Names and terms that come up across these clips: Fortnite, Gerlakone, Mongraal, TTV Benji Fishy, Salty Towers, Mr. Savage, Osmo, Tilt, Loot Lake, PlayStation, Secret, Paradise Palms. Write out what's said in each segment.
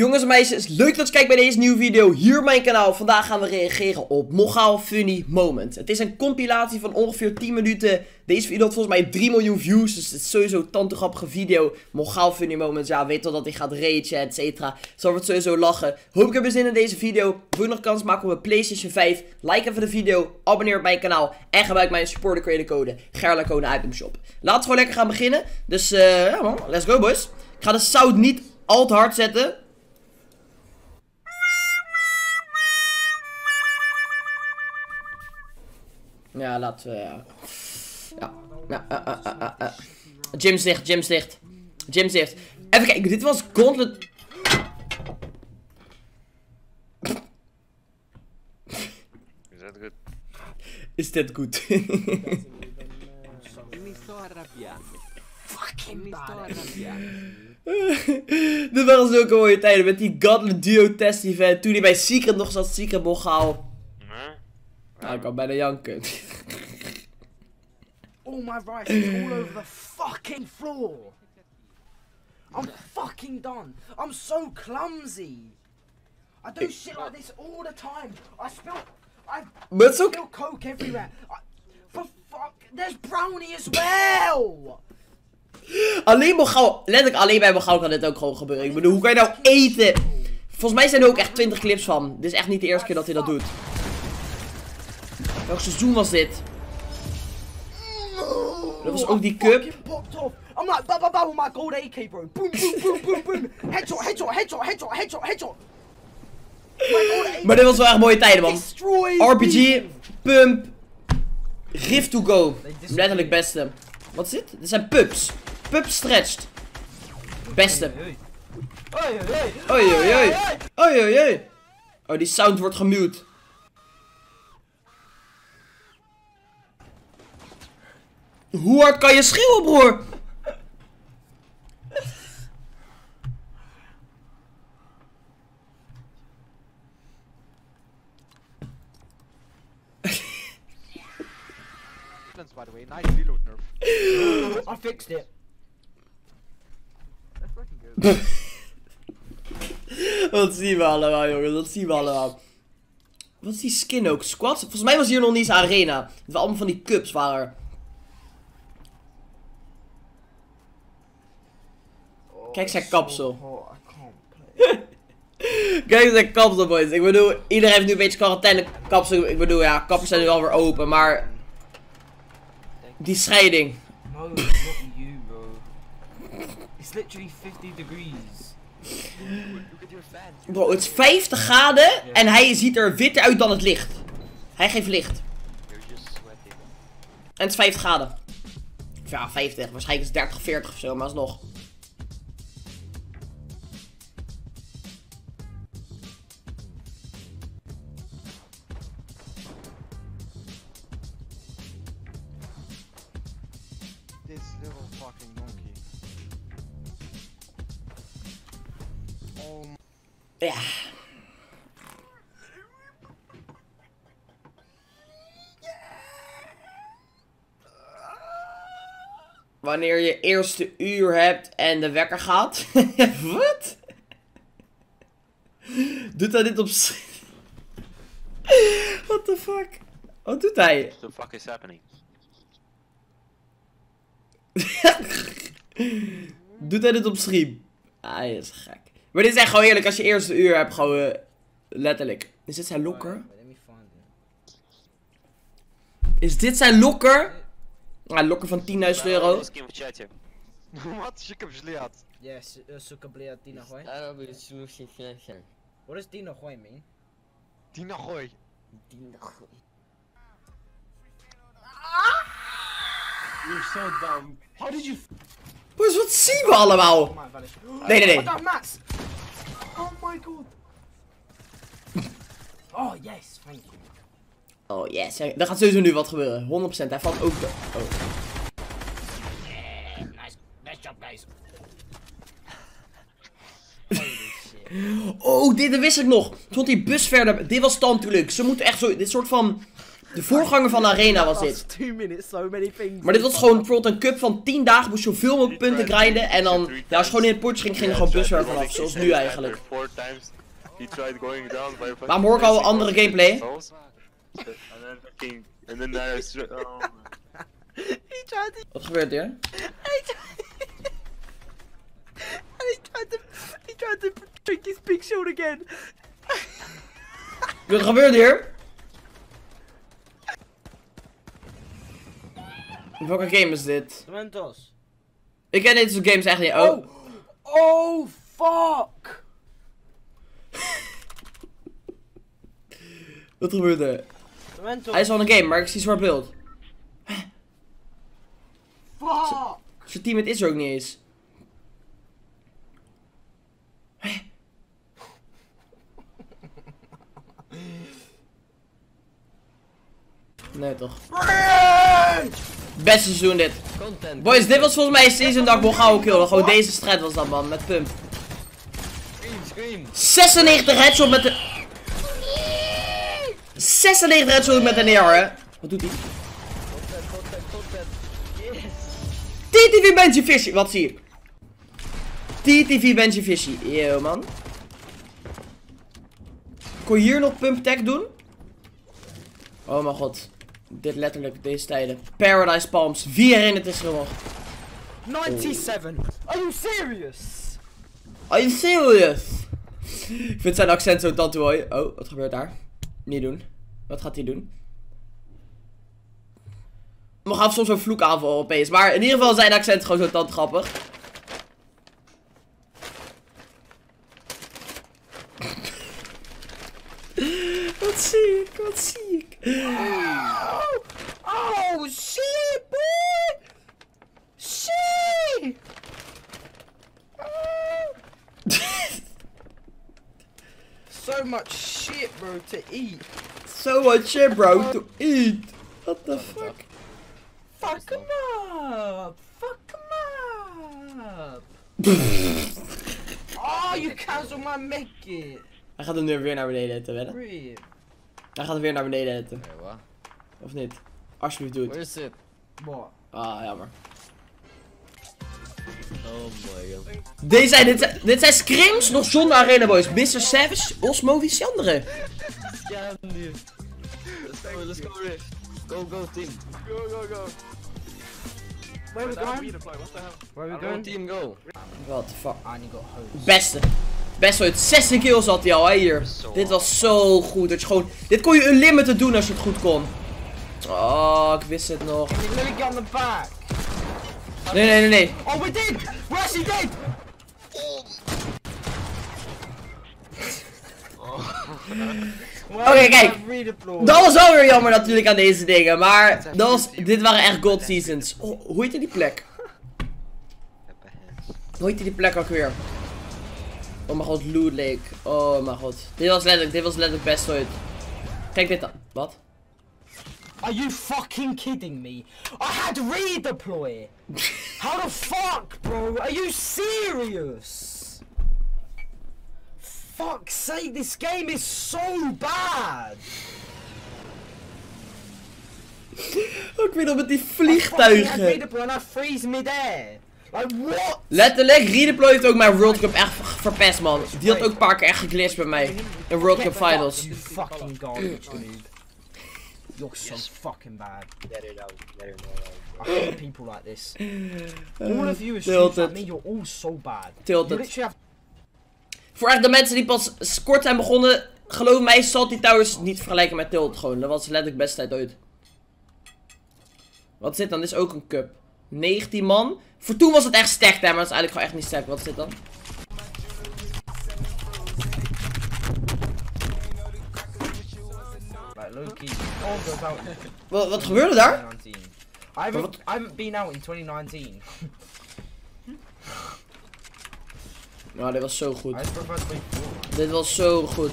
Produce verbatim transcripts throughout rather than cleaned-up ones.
Jongens en meisjes, leuk dat je kijkt bij deze nieuwe video hier op mijn kanaal. Vandaag gaan we reageren op Mongraal Funny Moment. Het is een compilatie van ongeveer tien minuten. Deze video had volgens mij drie miljoen views, dus het is sowieso een tantegrappige video. Mongraal Funny Moments, ja, weet wel dat hij gaat ragen, et cetera. Zal het sowieso lachen. Hoop ik heb er zin in deze video. Wil je nog kans maken op een PlayStation vijf? Like even de video, abonneer op mijn kanaal en gebruik mijn supporter creator code Gerlakone itemshop. Laten we gewoon lekker gaan beginnen. Dus, uh, ja man, let's go boys. Ik ga de sound niet al te hard zetten. Ja, laten we... Ja, ja, ja, ja, ja, ja, ja. Gym dicht, gym dicht. Gym dicht. Even kijken, dit was Gauntlet... Is dat goed? Is dat goed? Dit waren zulke mooie tijden met die Gauntlet Duo Test Event. Toen hij bij Secret nog zat, Secret Mongraal. Nou, ik kan bijna janken. All my rice is all over the fucking floor. I'm fucking done. I'm so clumsy. I do shit like this all the time. I spill, I spill coke everywhere. I, for fuck, there's brownie as well. Alleen Mongraal, letterlijk alleen bij Mongraal kan dit ook gewoon gebeuren. Ik bedoel, hoe kan je nou eten? Volgens mij zijn er ook echt twintig clips van. Dit is echt niet de eerste keer dat hij dat doet. Welk seizoen was dit? Dat was ook die cup. I'm like ba ba ba with my gold A K bro. Boom boom boom boom boom. Headshot, headshot, headshot, headshot, headshot, headshot. Maar dit was wel echt mooie tijden man. R P G, pump, Rift to go. Letterlijk beste. Wat is dit? Dit zijn pups. Pup stretched. Beste. Oei oei oei. Oei oei oei. Oh, die sound wordt gemute. Hoe hard kan je schreeuwen, broer? By the way, nice reload nerf. I fixed it. Wat zien we allemaal, jongens? Wat zien we allemaal? Wat is die skin ook? Squats? Volgens mij was hier nog niet eens arena. Het waren allemaal van die cups waren er. Kijk zijn kapsel. Kijk zijn kapsel, boys. Ik bedoel, iedereen heeft nu een beetje quarantaine kapsel. Ik bedoel, ja, kappers zijn nu alweer open, maar... Die scheiding. No, not you, bro. It's literally fifty degrees. Bro, het is vijftig graden en hij ziet er witter uit dan het licht. Hij geeft licht. En het is vijftig graden. Of ja, vijftig. Waarschijnlijk is het dertig, veertig of zo, maar alsnog. Ja. Wanneer je eerste uur hebt en de wekker gaat. Wat? Doet hij dit op... What the fuck? Wat doet hij? What the fuck is happening? Doet hij dit op stream? Ah, hij is gek. Maar dit is echt gewoon eerlijk, als je eerste uur hebt, gewoon uh, letterlijk. Is dit zijn lokker? Is dit zijn lokker? Ah, lokker van tienduizend euro. Wat? Zoek hem sleat. Ja, zoek hem sleat, Tina Gooi. Wat is Tina Gooi, man? Tina Gooi. Tina Gooi. You're so dumb. How did you... Boys, wat zien we allemaal? Nee, nee, nee. Oh my god. Oh yes, thank you. Oh yes, er gaat sowieso nu wat gebeuren. honderd procent, hij valt ook. Oh. Yeah, nice. Nice job, guys. Oh, dit wist ik nog. Stond die bus verder. Dit was tandelijk. Ze moeten echt zo. Dit soort van De voorganger van de arena was dit. Maar dit was gewoon bijvoorbeeld een cup van tien dagen. Moest je zoveel mogelijk punten grinden. En dan, nou, als je gewoon in het potje ging, ging er gewoon buswerk vanaf. Zoals nu eigenlijk. Maar hoor ik al een andere gameplay? Wat gebeurt hier? Hij tried to drink his big shot again. Wat gebeurt hier? Welke game is dit? Mentos. Ik ken dit soort games echt niet. Oh. Oh, fuck. Wat gebeurt er? Mentos. Hij is al een game, maar ik zie zwart beeld. Fuck. Zijn team is er ook niet eens. Nee toch. Best seizoen dit. Content. Boys, dit was volgens mij een season dat ik wil gauw killen. Gewoon deze strijd was dat, man, met pump. zesennegentig headshot met de... zesennegentig headshot met de neer, hè. Wat doet hij? T T V Benji Fishy, wat zie ik? T T V Benji Fishy, yo man. Kon je hier nog pump tech doen? Oh mijn god. Dit letterlijk, deze tijden. Paradise Palms, wie erin het is gewoon. zevenennegentig. Oh. Are you serious? Are you serious? Ik vind zijn accent zo tante mooi. Oh, wat gebeurt daar? Niet doen. Wat gaat hij doen? We gaan soms een vloekaanval opeens. Maar in ieder geval zijn accent gewoon zo tante grappig. Wat zie ik, wat zie ik. Oh, oh shit, boy. Shit. Oh. So much shit, bro, to eat. So much shit, bro, to eat. What the fuck? Fuck him up. Fuck him up. Oh, you cancelled my make it. Hij gaat hem nu weer naar beneden hitten, wedden. Hij gaat hem weer naar beneden hitten. Okay, of niet? Alsjeblieft, doe het. Where is it? Ah, jammer. Oh my god. Deze zijn, dit, zijn, dit zijn scrims nog zonder arena, boys. mister Savage, Osmo, wie is die andere? Ja, nu. Let's go, let's go, Riff. Go, go, team. Go, go, go. Where we going? Where we going? Team, go. What the fuck? Beste. Best ooit, zestien kills had hij al, hè, hier. So dit was zo goed, dat je gewoon... Dit kon je unlimited doen als je het goed kon. Oh, ik wist het nog. Nee, nee, nee, nee. Oh, we did! Where's he dead? Oké, kijk. Dat was wel weer jammer natuurlijk aan deze dingen, maar... Dat was, dit waren echt god seasons. Oh, hoe heette die plek? Hoe heette die plek ook weer? Oh mijn god, Loot Lake. Oh mijn god. Dit was letterlijk, dit was letterlijk best ooit. Kijk dit dan. Wat? Are you fucking kidding me? I had redeploy. How the fuck, bro? Are you serious? Fuck's sake, this game is so bad. Ik weet nog met die vliegtuigen. I had redeploy and I freeze mid-air. Like, what? Letterlijk, redeploy heeft ook mijn World Cup echt verpest, man. Die had ook een paar keer echt geglitst bij mij. In World Cup Finals. You fucking garbage, dude. You're so fucking bad. Let it out, let it out. I hate people like this. All of you is Tilt like me, you're all so bad. Tilt it. Have... Voor echt de mensen die pas kort zijn begonnen, geloof mij, Salty Towers niet vergelijken met Tilt gewoon. Dat was letterlijk best tijd ooit. Wat is dit dan? Dit is ook een cup. negentien man. Voor toen was het echt stacked, hè, maar dat is eigenlijk gewoon echt niet stacked. Wat is dit dan? Wat, wat gebeurde daar? I haven't, I haven't been out in twintig negentien. Nou, dit was zo goed. Dit was zo goed.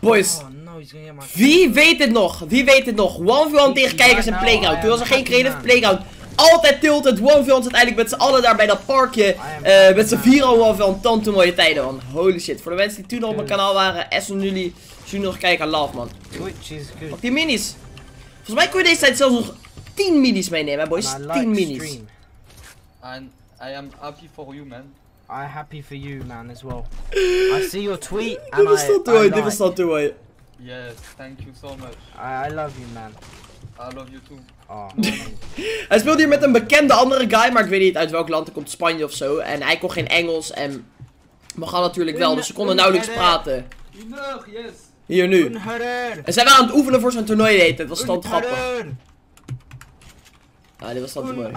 Boys. Wie weet het nog? Wie weet het nog? één v één tegen kijkers en playground. Toen was er geen creative playground. altijd Tilt. Het one v ons uiteindelijk met z'n allen daar bij dat parkje. Uh, met z'n vier al one v on. Tante mooie tijden, man. Holy shit. Voor de mensen die toen al op mijn kanaal waren. En nu jullie nog kijken. Love, man. Pak die minis. Volgens mij kon je deze tijd zelfs nog tien minis meenemen, boys. tien minis. And I am happy for you, man. I'm happy for you, man, as well. I see your tweet and I, I like. Dit was not the way. Yes, thank you so much. I, I love you, man. I love you too. Oh. Hij speelde hier met een bekende andere guy, maar ik weet niet uit welk land. Hij komt Spanje of zo. En hij kon geen Engels en Mongraal natuurlijk wel, dus ze konden nauwelijks praten. Hier nu. En zij waren aan het oefenen voor zijn toernooi de hele tijd. Dat was dan grappig. Ah, dit was dan te mooi.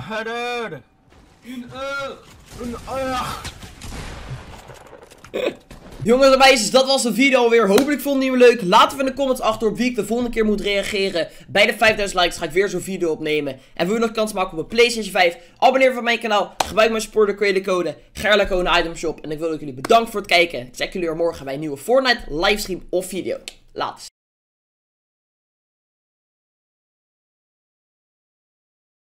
Jongens en meisjes, dat was de video alweer. Hopelijk vonden jullie hem leuk. Laat even in de comments achter op wie ik de volgende keer moet reageren. Bij de vijfduizend likes ga ik weer zo'n video opnemen. En wil je nog kans maken op een PlayStation vijf? Abonneer van mijn kanaal. Gebruik mijn supporter creator code Gerlakone Itemshop. En ik wil ook jullie bedanken voor het kijken. Ik zeg jullie weer morgen bij een nieuwe Fortnite livestream of video. Laat.